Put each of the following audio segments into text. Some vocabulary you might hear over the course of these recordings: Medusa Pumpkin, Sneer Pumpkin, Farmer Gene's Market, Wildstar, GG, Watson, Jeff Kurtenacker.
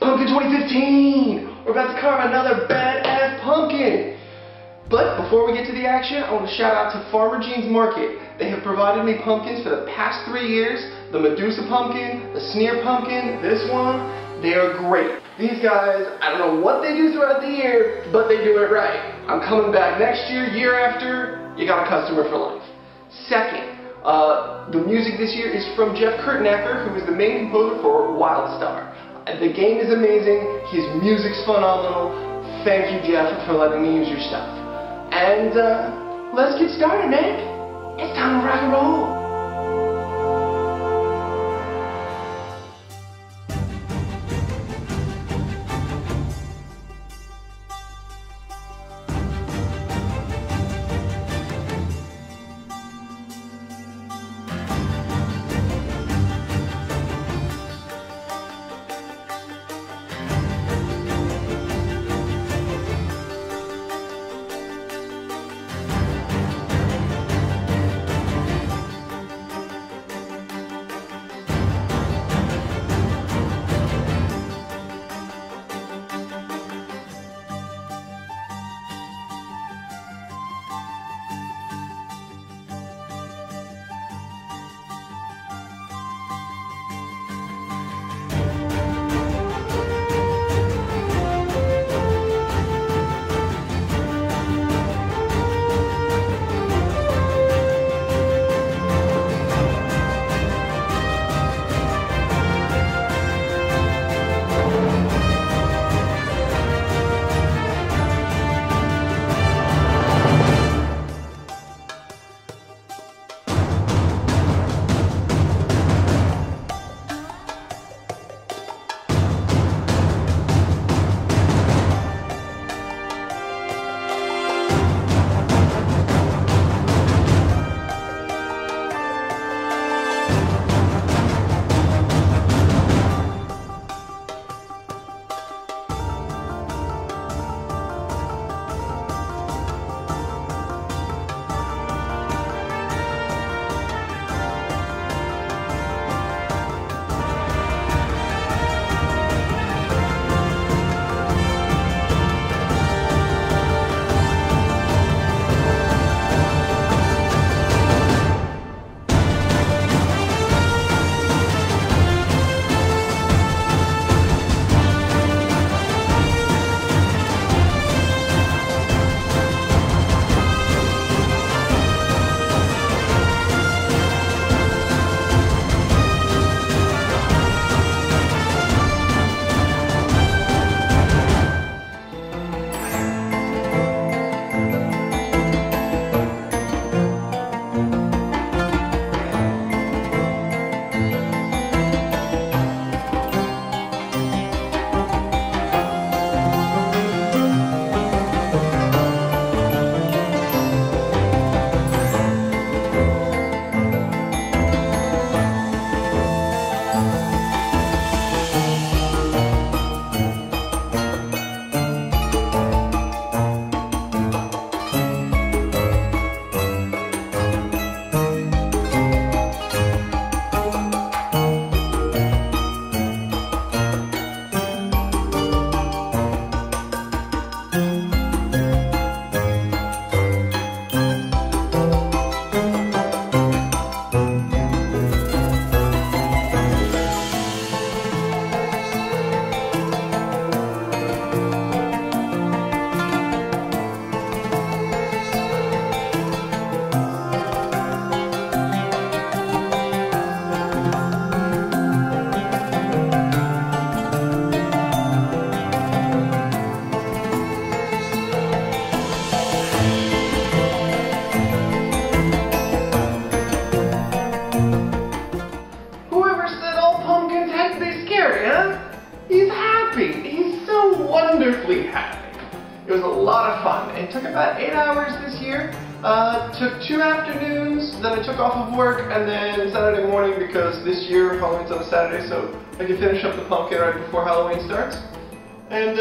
Pumpkin 2015! We're about to carve another badass pumpkin! But before we get to the action, I want to shout out to Farmer Gene's Market. They have provided me pumpkins for the past 3 years. The Medusa Pumpkin, the Sneer Pumpkin, this one, they are great. These guys, I don't know what they do throughout the year, but they do it right. I'm coming back next year, year after, you got a customer for life. Second, the music this year is from Jeff Kurtenacker, who is the main composer for Wildstar. The game is amazing, his music's phenomenal. Thank you, Jeff, for letting me use your stuff. And let's get started, man. It's time to rock and roll. It was a lot of fun. It took about 8 hours this year. Took 2 afternoons, then I took off of work, and then Saturday morning, because this year Halloween's on a Saturday, so I could finish up the pumpkin right before Halloween starts. And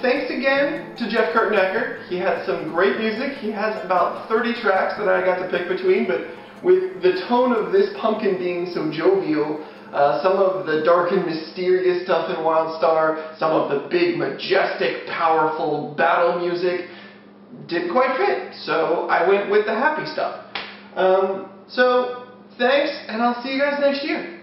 thanks again to Jeff Kurtenacker. He had some great music. He has about 30 tracks that I got to pick between, but with the tone of this pumpkin being so jovial, some of the dark and mysterious stuff in Wildstar, some of the big, majestic, powerful battle music didn't quite fit, so I went with the happy stuff. So, thanks, and I'll see you guys next year.